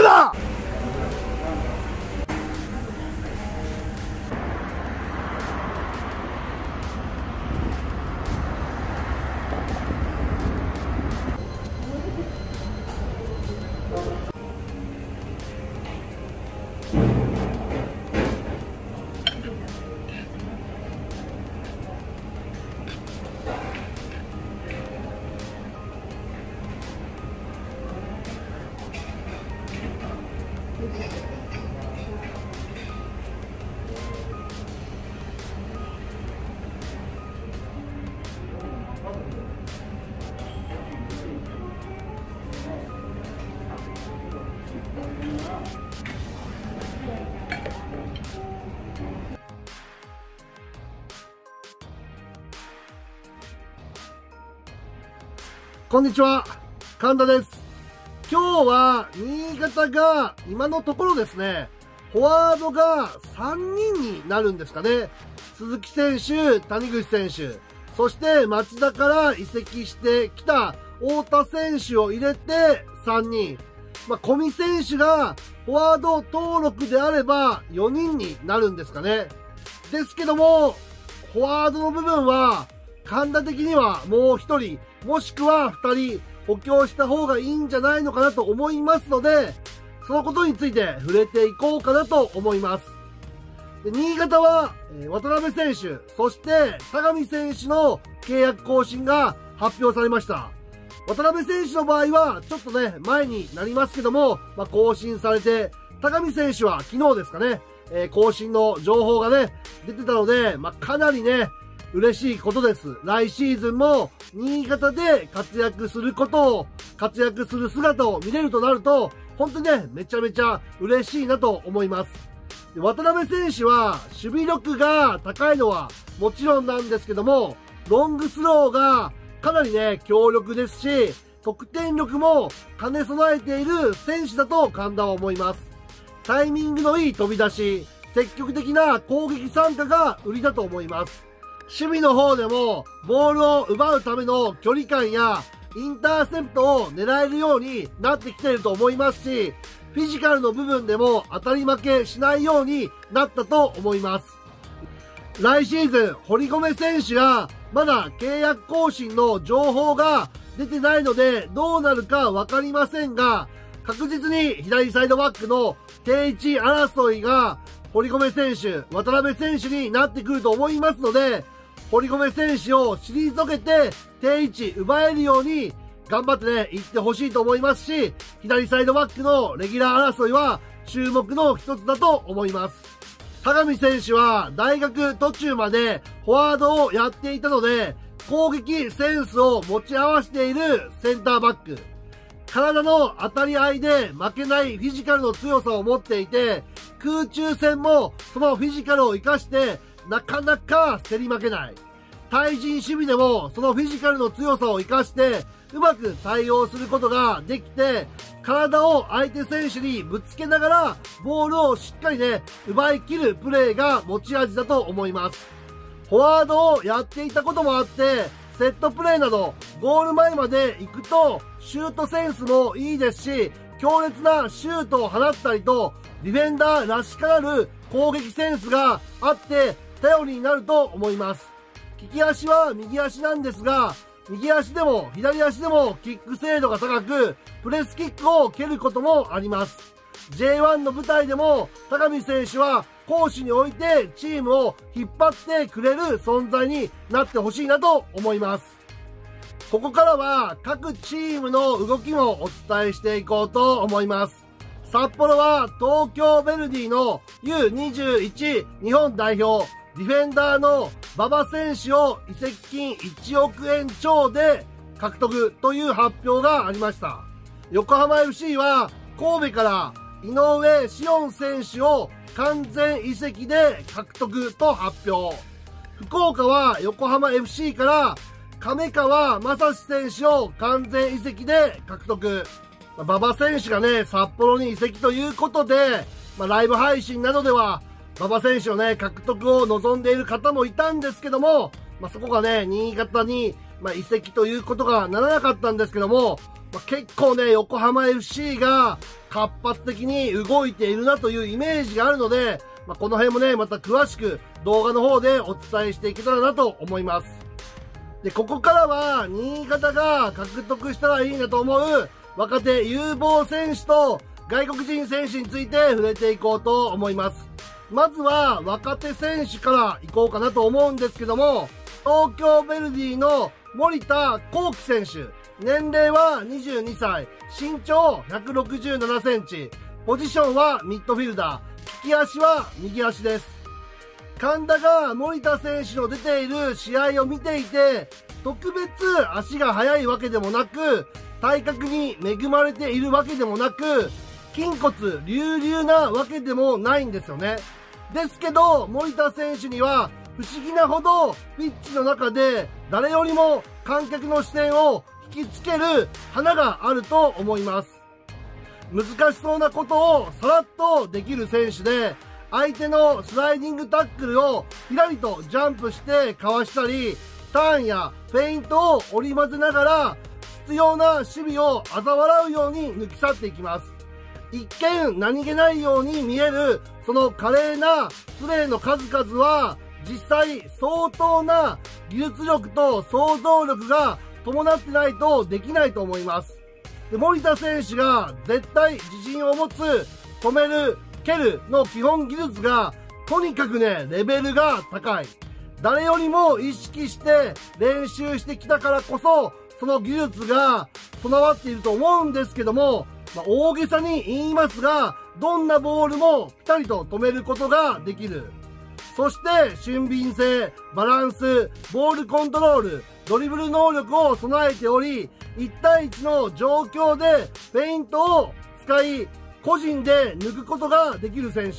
ルだ。こんにちは、神田です。今日は新潟が今のところですね、フォワードが3人になるんですかね。鈴木選手、谷口選手、そして町田から移籍してきた太田選手を入れて3人。小見選手がフォワード登録であれば4人になるんですかね。ですけども、フォワードの部分は神田的にはもう1人、もしくは2人、補強した方がいいんじゃないのかなと思いますので、そのことについて触れていこうかなと思います。で、新潟は渡辺選手、そして田上選手の契約更新が発表されました。渡辺選手の場合はちょっとね、前になりますけども、更新されて、田上選手は昨日ですかね、更新の情報がね、出てたので、かなりね、嬉しいことです。来シーズンも新潟で活躍する姿を見れるとなると、本当にね、めちゃめちゃ嬉しいなと思います。で、渡辺選手は守備力が高いのはもちろんなんですけども、ロングスローがかなりね、強力ですし、得点力も兼ね備えている選手だと神田は思います。タイミングのいい飛び出し、積極的な攻撃参加が売りだと思います。守備の方でもボールを奪うための距離感やインターセプトを狙えるようになってきていると思いますし、フィジカルの部分でも当たり負けしないようになったと思います。来シーズン、堀米選手がまだ契約更新の情報が出てないのでどうなるかわかりませんが、確実に左サイドバックの定位置争いが堀米選手、渡辺選手になってくると思いますので、堀米選手を退けて定位置奪えるように頑張ってね、いってほしいと思いますし、左サイドバックのレギュラー争いは注目の一つだと思います。田上選手は大学途中までフォワードをやっていたので、攻撃センスを持ち合わせているセンターバック。体の当たり合いで負けないフィジカルの強さを持っていて、空中戦もそのフィジカルを活かしてなかなか競り負けない。対人守備でもそのフィジカルの強さを活かしてうまく対応することができて、体を相手選手にぶつけながらボールをしっかりね、奪い切るプレーが持ち味だと思います。フォワードをやっていたこともあって、セットプレーなどゴール前まで行くとシュートセンスもいいですし、強烈なシュートを放ったりと、ディフェンダーらしからぬ攻撃センスがあって頼りになると思います。利き足は右足なんですが、右足でも左足でもキック精度が高く、プレスキックを蹴ることもあります。J1 の舞台でも高見選手は攻守においてチームを引っ張ってくれる存在になってほしいなと思います。ここからは各チームの動きもお伝えしていこうと思います。札幌は東京ヴェルディの U21 日本代表ディフェンダーの馬場選手を移籍金1億円超で獲得という発表がありました。横浜 FC は神戸から井上紫音選手を完全移籍で獲得と発表。福岡は横浜 FC から亀川雅史選手を完全移籍で獲得。馬場選手がね、札幌に移籍ということで、ライブ配信などでは、馬場選手のね、獲得を望んでいる方もいたんですけども、そこがね、新潟に移籍ということがならなかったんですけども、結構ね、横浜 FC が活発的に動いているなというイメージがあるので、この辺もね、また詳しく動画の方でお伝えしていけたらなと思います。で、ここからは、新潟が獲得したらいいなと思う若手有望選手と外国人選手について触れていこうと思います。まずは若手選手からいこうかなと思うんですけども、東京ヴェルディの森田幸輝選手。年齢は22歳、身長167センチ、ポジションはミッドフィルダー、利き足は右足です。神田が森田選手の出ている試合を見ていて、特別足が速いわけでもなく、体格に恵まれているわけでもなく、筋骨隆々なわけでもないんですよね。ですけど、森田選手には不思議なほどピッチの中で誰よりも観客の視線を引きつける花があると思います。難しそうなことをさらっとできる選手で、相手のスライディングタックルをひらりとジャンプしてかわしたり、ターンやフェイントを織り交ぜながら、必要な守備を嘲笑うように抜き去っていきます。一見何気ないように見えるその華麗なプレーの数々は、実際相当な技術力と想像力が伴ってないとできないと思います。で、森田選手が絶対自信を持つ、止める、蹴るの基本技術が、とにかくね、レベルが高い。誰よりも意識して練習してきたからこそ、その技術が備わっていると思うんですけども、大げさに言いますが、どんなボールもピタリと止めることができる。そして、俊敏性、バランス、ボールコントロール、ドリブル能力を備えており、1対1の状況でフェイントを使い、個人で抜くことができる選手。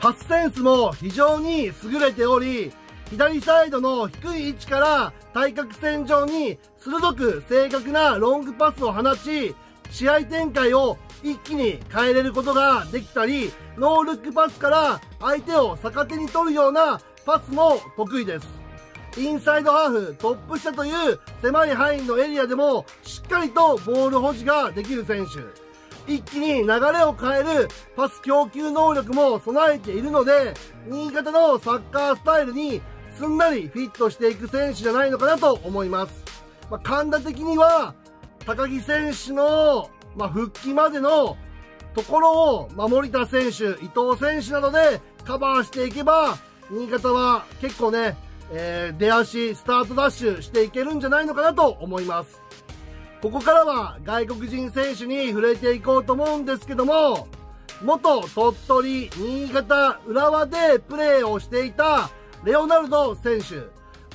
パスセンスも非常に優れており、左サイドの低い位置から対角線上に鋭く正確なロングパスを放ち、試合展開を一気に変えれることができたり、ノールックパスから相手を逆手に取るようなパスも得意です。インサイドハーフ、トップ下という狭い範囲のエリアでもしっかりとボール保持ができる選手。一気に流れを変えるパス供給能力も備えているので、新潟のサッカースタイルにすんなりフィットしていく選手じゃないのかなと思います。神田的には高木選手の復帰までのところを森田選手、伊藤選手などでカバーしていけば、新潟は結構ね、出足、スタートダッシュしていけるんじゃないのかなと思います。ここからは外国人選手に触れていこうと思うんですけども、元鳥取、新潟、浦和でプレーをしていたレオナルド選手、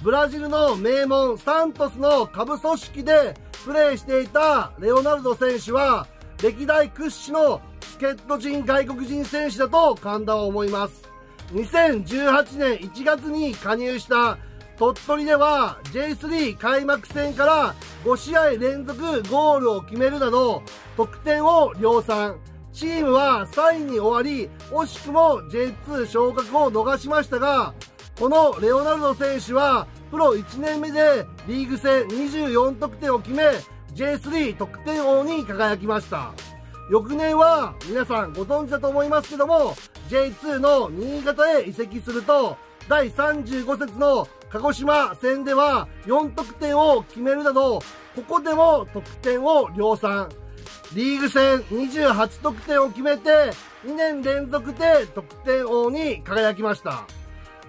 ブラジルの名門サントスの下部組織でプレーしていたレオナルド選手は、歴代屈指の助っ人人外国人選手だと神田は思います。2018年1月に加入した鳥取では J3 開幕戦から5試合連続ゴールを決めるなど得点を量産。チームは3位に終わり、惜しくも J2 昇格を逃しましたが、このレオナルド選手はプロ1年目でリーグ戦24得点を決め、J3 得点王に輝きました。翌年は皆さんご存知だと思いますけども、J2 の新潟へ移籍すると、第35節の鹿児島戦では4得点を決めるなど、ここでも得点を量産。リーグ戦28得点を決めて、2年連続で得点王に輝きました。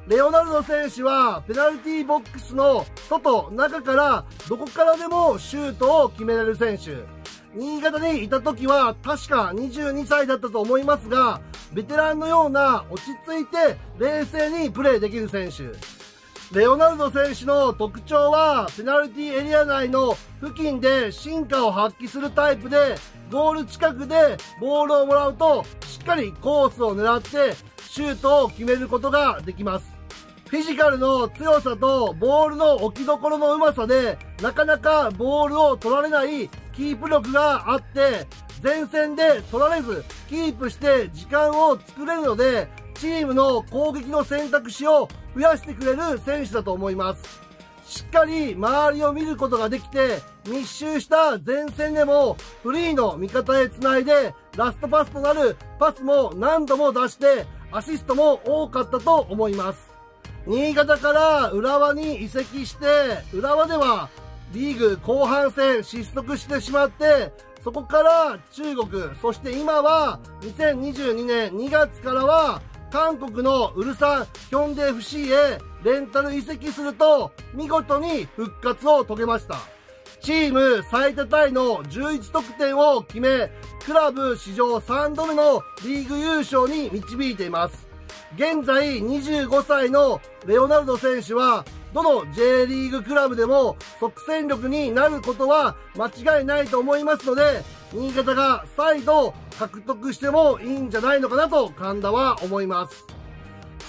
レオナルド選手はペナルティーボックスの外、中からどこからでもシュートを決められる選手。新潟にいた時は確か22歳だったと思いますが、ベテランのような落ち着いて冷静にプレーできる選手。レオナルド選手の特徴はペナルティーエリア内の付近で進化を発揮するタイプで、ゴール近くでボールをもらうとしっかりコースを狙ってシュートを決めることができます。フィジカルの強さとボールの置きどころのうまさで、なかなかボールを取られないキープ力があって、前線で取られずキープして時間を作れるので、チームの攻撃の選択肢を増やしてくれる選手だと思います。しっかり周りを見ることができて、密集した前線でもフリーの味方へ繋いで、ラストパスとなるパスも何度も出して、アシストも多かったと思います。新潟から浦和に移籍して、浦和ではリーグ後半戦失速してしまって、そこから中国、そして今は2022年2月からは韓国のウルサンヒョンデ FC へレンタル移籍すると見事に復活を遂げました。チーム最多タイの11得点を決め、クラブ史上3度目のリーグ優勝に導いています。現在25歳のレオナルド選手はどの J リーグクラブでも即戦力になることは間違いないと思いますので、新潟が再度獲得してもいいんじゃないのかなと神田は思います。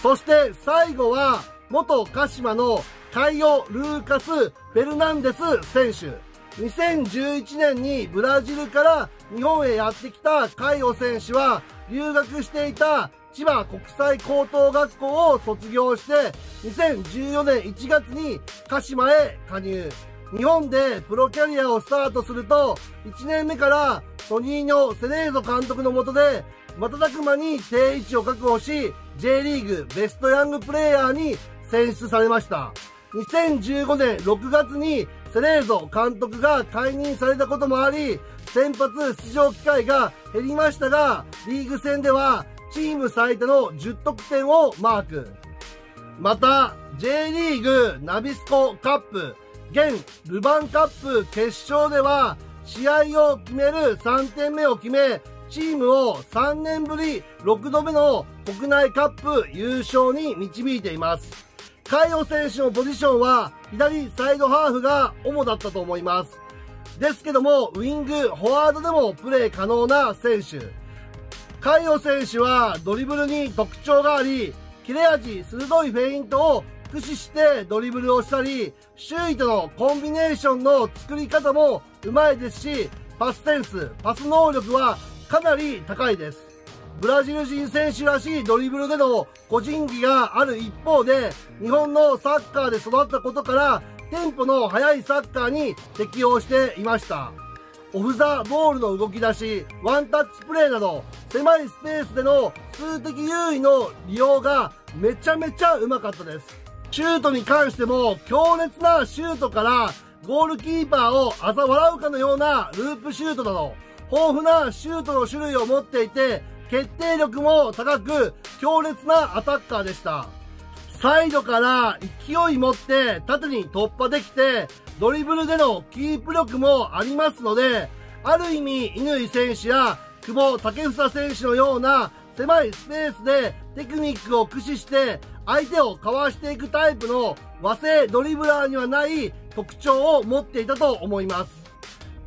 そして最後は元鹿島のカイオ・ルーカス・フェルナンデス選手。2011年にブラジルから日本へやってきたカイオ選手は留学していた千葉国際高等学校を卒業して2014年1月に鹿島へ加入。日本でプロキャリアをスタートすると1年目からトニーニョ・セレーゾ監督の下で瞬く間に定位置を確保し J リーグベストヤングプレーヤーに選出されました。2015年6月にセレーゾ監督が解任されたこともあり先発出場機会が減りましたがリーグ戦ではチーム最多の10得点をマーク。また J リーグナビスコカップ現ルヴァンカップ決勝では試合を決める3点目を決めチームを3年ぶり6度目の国内カップ優勝に導いています。海洋選手のポジションは左サイドハーフが主だったと思います。ですけどもウィングフォワードでもプレー可能な選手。海洋選手はドリブルに特徴があり切れ味鋭いフェイントを駆使してドリブルをしたり周囲とのコンビネーションの作り方もうまいですしパスセンスパス能力はかなり高いです。ブラジル人選手らしいドリブルでの個人技がある一方で日本のサッカーで育ったことからテンポの速いサッカーに適応していました。オフ・ザ・ボールの動き出しワンタッチプレーなど狭いスペースでの数的優位の利用がめちゃめちゃうまかったです。シュートに関しても強烈なシュートからゴールキーパーを嘲笑うかのようなループシュートなど豊富なシュートの種類を持っていて決定力も高く強烈なアタッカーでした。サイドから勢い持って縦に突破できてドリブルでのキープ力もありますのである意味乾選手や久保建英選手のような狭いスペースでテクニックを駆使して相手をかわしていくタイプの和製ドリブラーにはない特徴を持っていたと思います。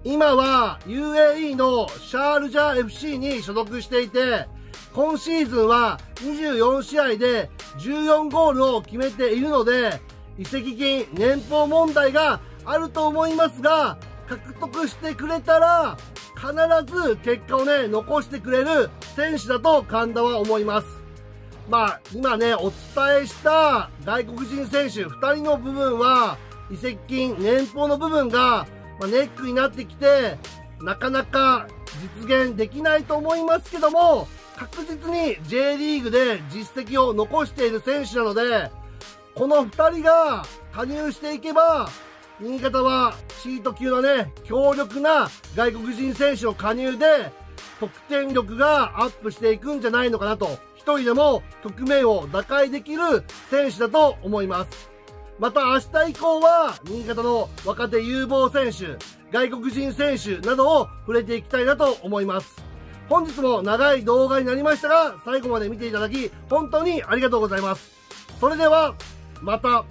今は UAE のシャールジャー FC に所属していて、今シーズンは24試合で14ゴールを決めているので、移籍金年俸問題があると思いますが、獲得してくれたら必ず結果をね、残してくれる選手だと神田は思います。今ね、お伝えした外国人選手2人の部分は、移籍金年俸の部分がネックになってきて、なかなか実現できないと思いますけども、確実に J リーグで実績を残している選手なので、この2人が加入していけば、新潟はシート級のね、強力な外国人選手の加入で、得点力がアップしていくんじゃないのかなと、一人でも局面を打開できる選手だと思います。また明日以降は、新潟の若手有望選手、外国人選手などを触れていきたいなと思います。本日も長い動画になりましたが、最後まで見ていただき、本当にありがとうございます。それでは、また。